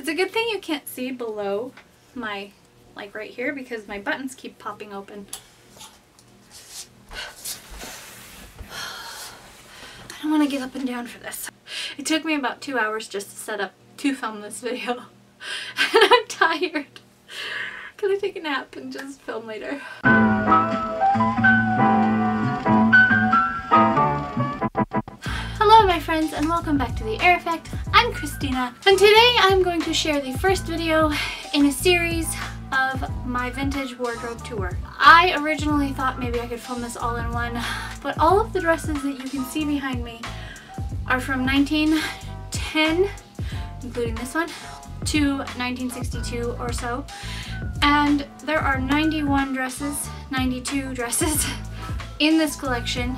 It's a good thing you can't see below my, like right here, because my buttons keep popping open. I don't want to get up and down for this. It took me about 2 hours just to set up to film this video. And I'm tired. Can I take a nap and just film later? Hello my friends and welcome back to the Eyre Effect. I'm Christina and today I'm going to share the first video in a series of my vintage wardrobe tour. I originally thought maybe I could film this all in one, but all of the dresses that you can see behind me are from 1910, including this one, to 1962 or so, and there are 91 dresses, 92 dresses in this collection,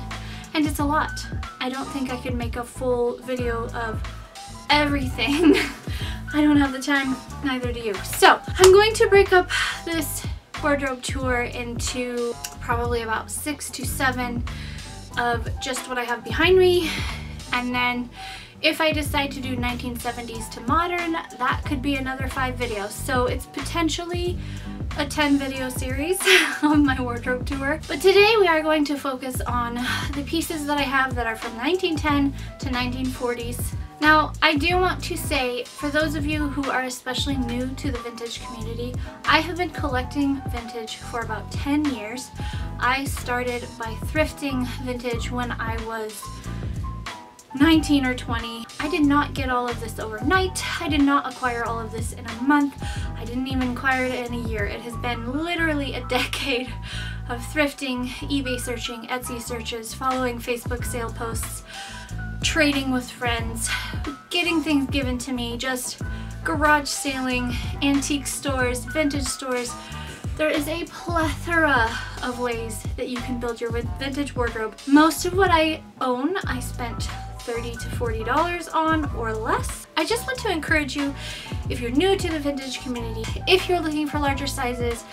and it's a lot. I don't think I could make a full video of everything. I don't have the time, neither do you. So I'm going to break up this wardrobe tour into probably about 6 to 7 of just what I have behind me, and then if I decide to do 1970s to modern, that could be another 5 videos. So it's potentially a 10 video series on my wardrobe tour. But today we are going to focus on the pieces that I have that are from 1910 to 1940s. Now, I do want to say, for those of you who are especially new to the vintage community, I have been collecting vintage for about 10 years. I started by thrifting vintage when I was 19 or 20. I did not get all of this overnight. I did not acquire all of this in a month. I didn't even acquire it in a year. It has been literally a decade of thrifting, eBay searching, Etsy searches, following Facebook sale posts, trading with friends, getting things given to me, just garage sailing, antique stores, vintage stores. There is a plethora of ways that you can build your vintage wardrobe. Most of what I own, I spent $30 to $40 on or less. I just want to encourage you, if you're new to the vintage community, if you're looking for larger sizes,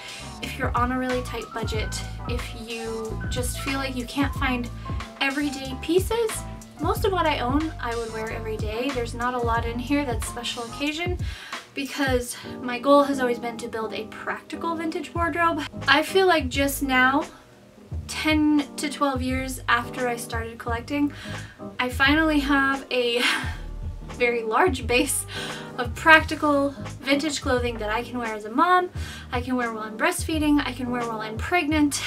if you're on a really tight budget, if you just feel like you can't find everyday pieces, most of what I own I would wear every day. There's not a lot in here that's special occasion, because my goal has always been to build a practical vintage wardrobe. I feel like just now, 10 to 12 years after I started collecting, I finally have a very large base of practical vintage clothing that I can wear as a mom, I can wear while I'm breastfeeding, I can wear while I'm pregnant,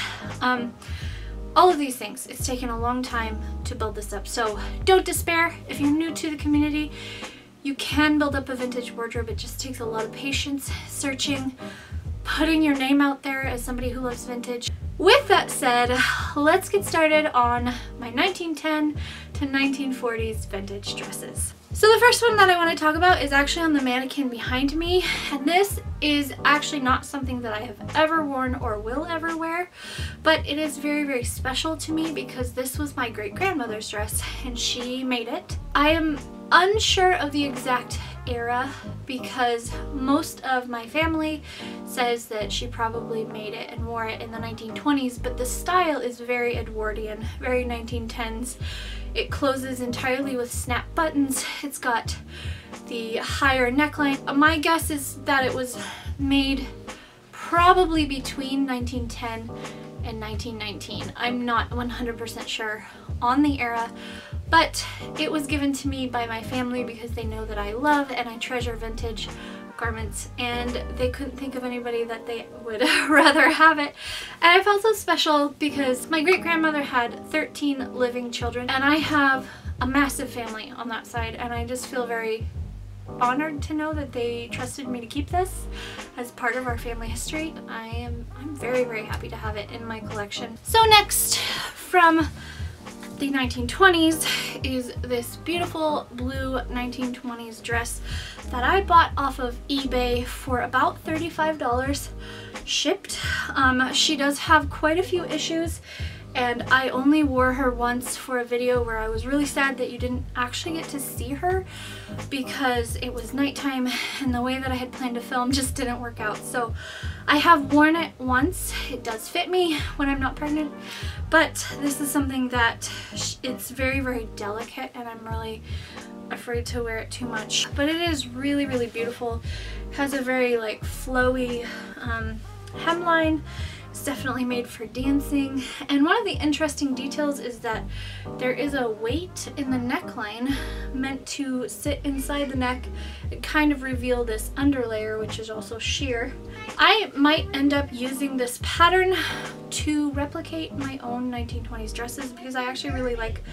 all of these things. It's taken a long time to build this up, so don't despair. If you're new to the community, you can build up a vintage wardrobe. It just takes a lot of patience, searching, putting your name out there as somebody who loves vintage. With that said, let's get started on my 1910 to 1940s vintage dresses. So the first one that I want to talk about is actually on the mannequin behind me, and this is actually not something that I have ever worn or will ever wear, but it is very, very special to me because this was my great-grandmother's dress and she made it. I am unsure of the exact era because most of my family says that she probably made it and wore it in the 1920s, but the style is very Edwardian, very 1910s. It closes entirely with snap buttons. It's got the higher neckline. My guess is that it was made probably between 1910 and 1919. I'm not 100% sure on the era, but it was given to me by my family because they know that I love and I treasure vintage garments, and they couldn't think of anybody that they would rather have it. And I felt so special because my great-grandmother had 13 living children, and I have a massive family on that side, and I just feel very honored to know that they trusted me to keep this as part of our family history. I'm very, very happy to have it in my collection. So next from the 1920s is this beautiful blue 1920s dress that I bought off of eBay for about $35 shipped. She does have quite a few issues, and I only wore her once for a video where I was really sad that you didn't actually get to see her because it was nighttime and the way that I had planned to film just didn't work out. So I have worn it once. It does fit me when I'm not pregnant, but this is something that it's very, very delicate, and I'm really afraid to wear it too much. But it is really, really beautiful. It has a very like flowy hemline. It's definitely made for dancing. And one of the interesting details is that there is a weight in the neckline meant to sit inside the neck and kind of reveal this underlayer, which is also sheer. I might end up using this pattern to replicate my own 1920s dresses because I actually really like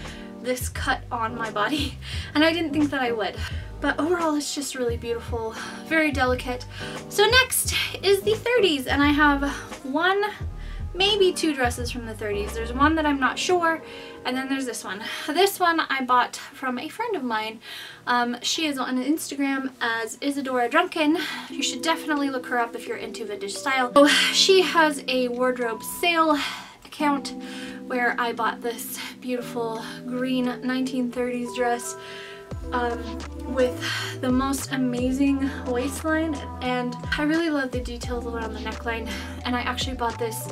this cut on my body, and I didn't think that I would. But overall, it's just really beautiful, very delicate. So next is the 30s, and I have one, maybe two dresses from the 30s. There's one that I'm not sure, and then there's this one. This one I bought from a friend of mine. She is on Instagram as Isadora Drunken. You should definitely look her up if you're into vintage style. So she has a wardrobe sale account where I bought this beautiful green 1930s dress with the most amazing waistline, and I really love the details around the neckline. And I actually bought this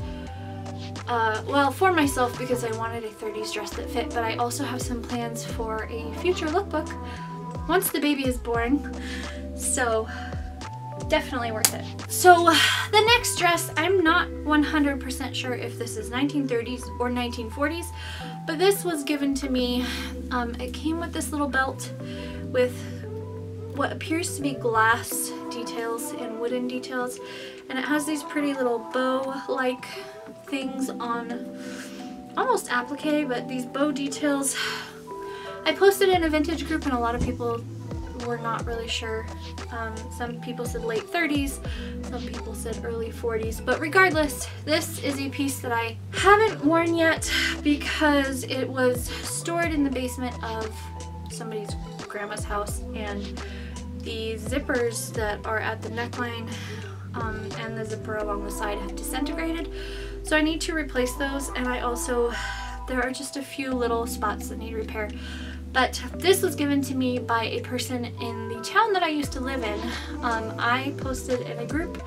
well for myself because I wanted a 30s dress that fit, but I also have some plans for a future lookbook once the baby is born, so definitely worth it. So the next dress, I'm not 100% sure if this is 1930s or 1940s, but this was given to me. It came with this little belt with what appears to be glass details and wooden details, and it has these pretty little bow-like things on, almost applique, but these bow details. I posted in a vintage group and a lot of people were not really sure. Some people said late 30s, some people said early 40s, but regardless, this is a piece that I haven't worn yet because it was stored in the basement of somebody's grandma's house, and the zippers that are at the neckline and the zipper along the side have disintegrated, so I need to replace those. And I also, there are just a few little spots that need repair. But this was given to me by a person in the town that I used to live in. I posted in a group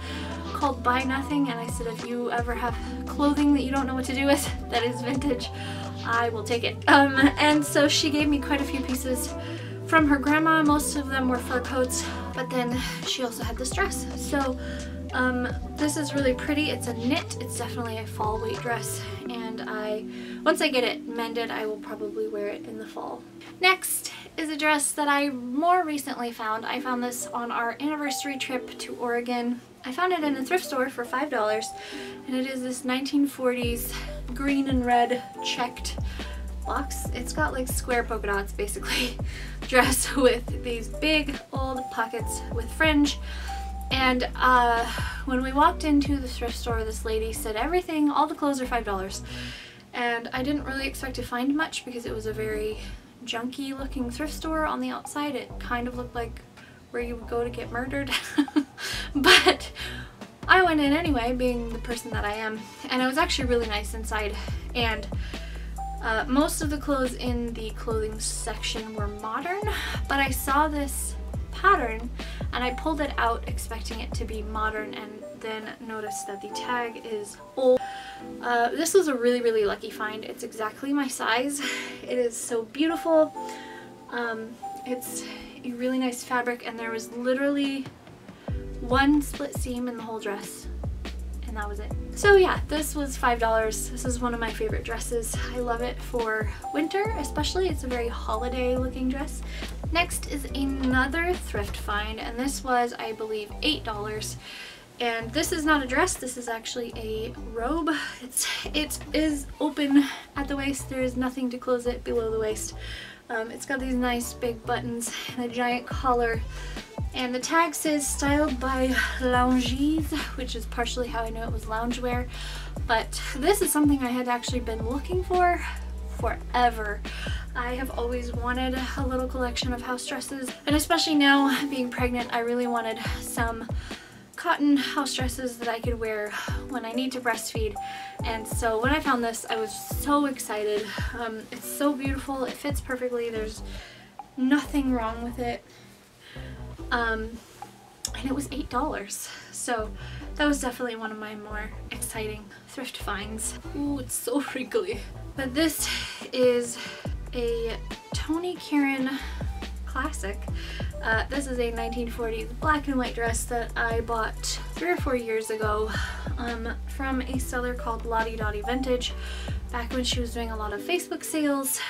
called Buy Nothing, and I said, if you ever have clothing that you don't know what to do with that is vintage, I will take it. And so she gave me quite a few pieces from her grandma. Most of them were fur coats, but then she also had this dress. So this is really pretty. It's a knit. It's definitely a fall weight dress, and once I get it mended, I will probably wear it in the fall. Next is a dress that I more recently found. I found this on our anniversary trip to Oregon. I found it in a thrift store for $5, and it is this 1940s green and red checked box. It's got like square polka dots basically dress with these big old pockets with fringe. And when we walked into the thrift store, this lady said everything, all the clothes are $5. And I didn't really expect to find much because it was a very junky looking thrift store. On the outside, it kind of looked like where you would go to get murdered. But I went in anyway, being the person that I am. And it was actually really nice inside. And most of the clothes in the clothing section were modern, but I saw this pattern and I pulled it out expecting it to be modern, and then noticed that the tag is old. This was a really, really lucky find. It's exactly my size. It is so beautiful. It's a really nice fabric, and there was literally one split seam in the whole dress, and that was it. So yeah, this was $5. This is one of my favorite dresses. I love it for winter especially. It's a very holiday looking dress. Next is another thrift find, and this was, I believe, $8. And this is not a dress, this is actually a robe. It is open at the waist. There is nothing to close it below the waist. It's got these nice big buttons and a giant collar. And the tag says styled by Lounges, which is partially how I know it was loungewear. But this is something I had actually been looking for forever. I have always wanted a little collection of house dresses, and especially now being pregnant, I really wanted some cotton house dresses that I could wear when I need to breastfeed. And so when I found this, I was so excited. It's so beautiful. It fits perfectly. There's nothing wrong with it. and it was $8. So that was definitely one of my more exciting thrift finds. Ooh, it's so wrinkly. But this is a Toni Karen classic. This is a 1940s black and white dress that I bought 3 or 4 years ago from a seller called Lottie Dottie Vintage back when she was doing a lot of Facebook sales.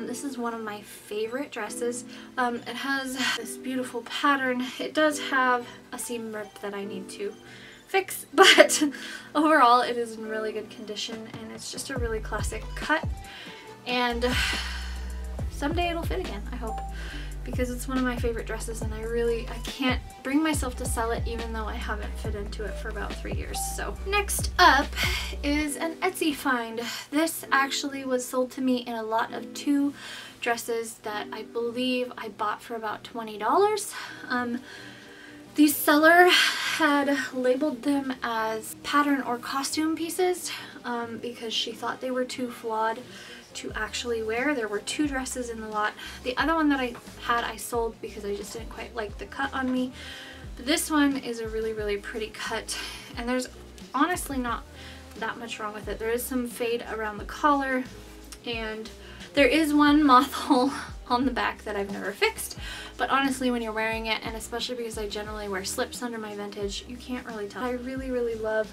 This is one of my favorite dresses. It has this beautiful pattern. It does have a seam rip that I need to fix, but overall it is in really good condition and it's just a really classic cut, and someday it'll fit again, I hope, because it's one of my favorite dresses and I can't bring myself to sell it even though I haven't fit into it for about 3 years. So next up is an Etsy find. This actually was sold to me in a lot of two dresses that I believe I bought for about $20. The seller had labeled them as pattern or costume pieces because she thought they were too flawed to actually wear. There were two dresses in the lot. The other one that I had I sold because I just didn't quite like the cut on me. But this one is a really, really pretty cut, and there's honestly not that much wrong with it. There is some fade around the collar, and there is one moth hole on the back that I've never fixed, but honestly when you're wearing it, and especially because I generally wear slips under my vintage, you can't really tell. I really, really love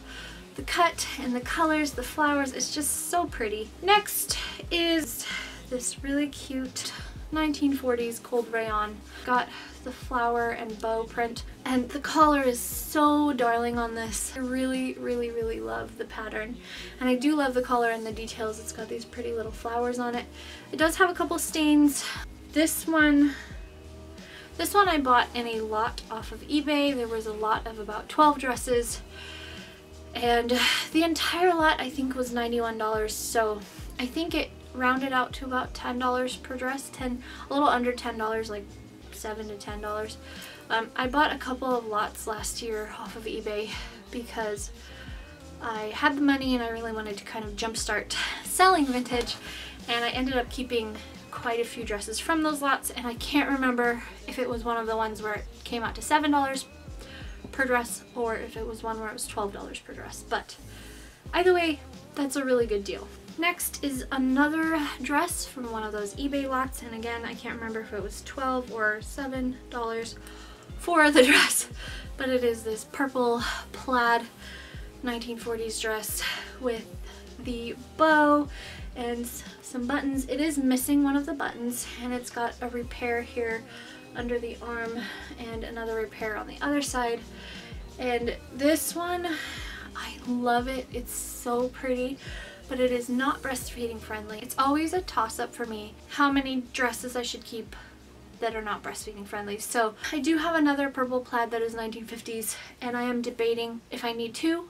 the cut and the colors, the flowers, it's just so pretty. Next is this really cute 1940s gold rayon. Got the flower and bow print, and the collar is so darling on this. I really, really, really love the pattern, and I do love the collar and the details. It's got these pretty little flowers on it. It does have a couple stains. This one I bought in a lot off of eBay. There was a lot of about 12 dresses, and the entire lot I think was $91, so I think it rounded out to about $10 per dress, a little under $10, like $7 to $10. I bought a couple of lots last year off of eBay because I had the money and I really wanted to kind of jumpstart selling vintage, and I ended up keeping quite a few dresses from those lots, and I can't remember if it was one of the ones where it came out to $7 per dress or if it was one where it was $12 per dress, but either way, that's a really good deal. Next is another dress from one of those eBay lots, and again, I can't remember if it was $12 or $7 for the dress, but it is this purple plaid 1940s dress with the bow and some buttons. It is missing one of the buttons, and it's got a repair here under the arm and another repair on the other side, and this one, I love it. It's so pretty, but it is not breastfeeding friendly. It's always a toss-up for me how many dresses I should keep that are not breastfeeding friendly. So I do have another purple plaid that is 1950s, and I am debating if I need two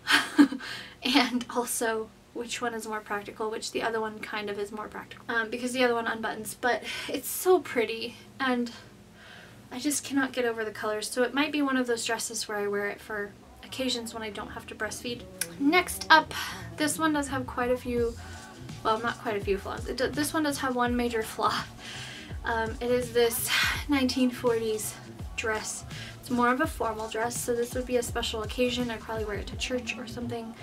and also which one is more practical, which the other one kind of is more practical because the other one unbuttons, but it's so pretty, and I just cannot get over the colors. So it might be one of those dresses where I wear it for occasions when I don't have to breastfeed. Next up, this one does have quite a few, well, not quite a few flaws. This one does have one major flaw. It is this 1940s dress. It's more of a formal dress, so this would be a special occasion. I'd probably wear it to church or something.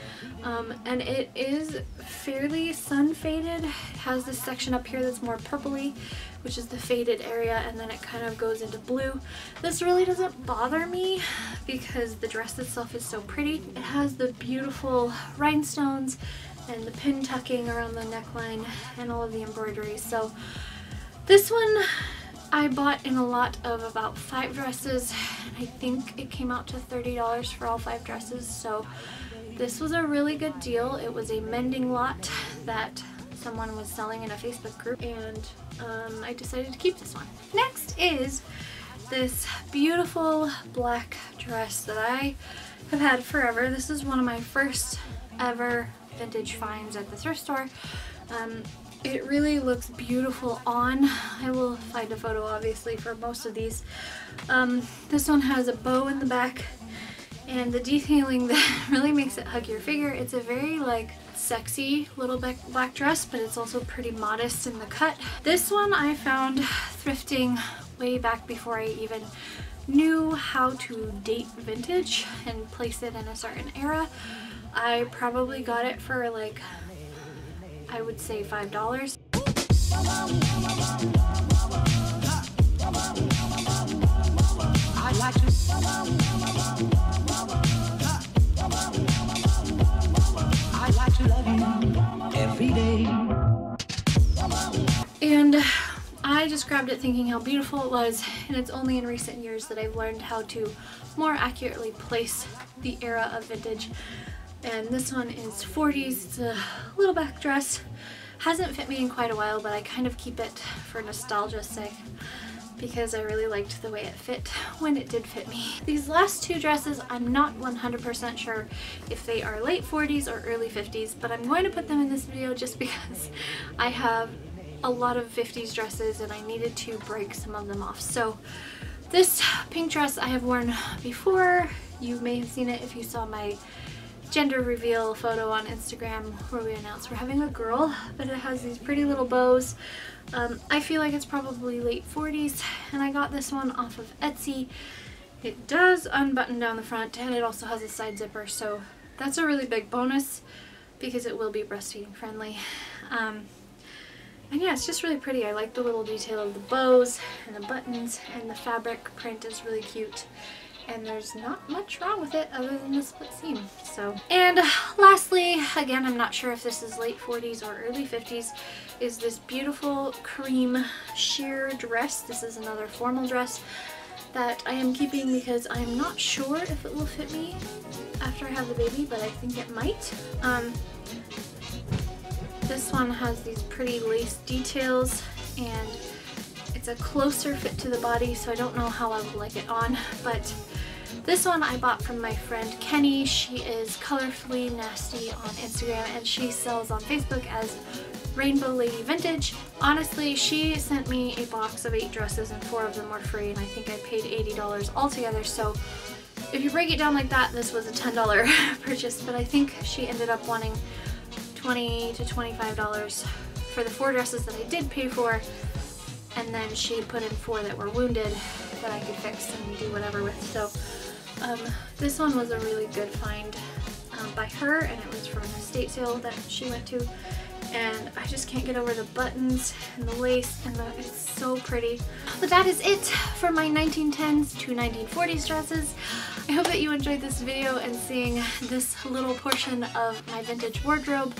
And it is fairly sun faded. It has this section up here that's more purpley, which is the faded area, and then it kind of goes into blue. This really doesn't bother me because the dress itself is so pretty. It has the beautiful rhinestones and the pin tucking around the neckline and all of the embroidery. So this one I bought in a lot of about 5 dresses, and I think it came out to $30 for all 5 dresses, so this was a really good deal. It was a mending lot that someone was selling in a Facebook group, and I decided to keep this one. Next is this beautiful black dress that I have had forever. This is one of my first ever vintage finds at the thrift store. It really looks beautiful on. I will find a photo obviously for most of these. This one has a bow in the back and the detailing that really makes it hug your figure. It's a very like sexy little black dress, but it's also pretty modest in the cut. This one I found thrifting way back before I even knew how to date vintage and place it in a certain era. I probably got it for like, I would say $5. And I just grabbed it thinking how beautiful it was, and it's only in recent years that I've learned how to more accurately place the era of vintage. And this one is 40s, it's a little back dress. Hasn't fit me in quite a while, but I kind of keep it for nostalgia's sake because I really liked the way it fit when it did fit me. These last two dresses, I'm not 100% sure if they are late 40s or early 50s, but I'm going to put them in this video just because I have a lot of 50s dresses and I needed to break some of them off. So this pink dress I have worn before. You may have seen it if you saw my gender reveal photo on Instagram where we announced we're having a girl, but it has these pretty little bows. I feel like it's probably late 40s, and I got this one off of Etsy. It does unbutton down the front, and it also has a side zipper, so that's a really big bonus because it will be breastfeeding friendly. And yeah, it's just really pretty. I like the little detail of the bows and the buttons, and the fabric print is really cute. And there's not much wrong with it other than the split seam. So, and lastly, again, I'm not sure if this is late 40s or early 50s, is this beautiful cream sheer dress. This is another formal dress that I am keeping because I'm not sure if it will fit me after I have the baby, but I think it might. This one has these pretty lace details, and it's a closer fit to the body, so I don't know how I would like it on, but this one I bought from my friend Kenny. She is Colorfully Nasty on Instagram, and she sells on Facebook as Rainbow Lady Vintage. Honestly, she sent me a box of 8 dresses, and 4 of them were free, and I think I paid $80 altogether, so if you break it down like that, this was a $10 purchase, but I think she ended up wanting $20 to $25 for the 4 dresses that I did pay for, and then she put in 4 that were wounded that I could fix and do whatever with. So this one was a really good find by her, and it was from an estate sale that she went to, and I just can't get over the buttons and the lace, and it's so pretty. But that is it for my 1910s to 1940s dresses. I hope that you enjoyed this video and seeing this little portion of my vintage wardrobe.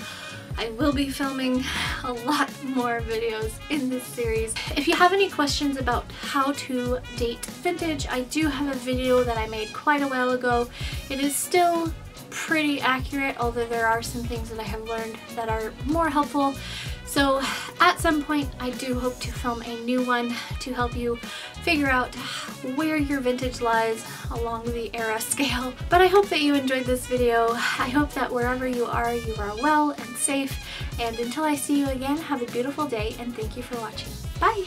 I will be filming a lot more videos in this series. If you have any questions about how to date vintage, I do have a video that I made quite a while ago. It is still pretty accurate, although there are some things that I have learned that are more helpful. So at some point, I do hope to film a new one to help you figure out where your vintage lies along the era scale. But I hope that you enjoyed this video. I hope that wherever you are well and safe. And until I see you again, have a beautiful day, and thank you for watching. Bye!